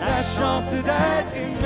la chance d'être humain.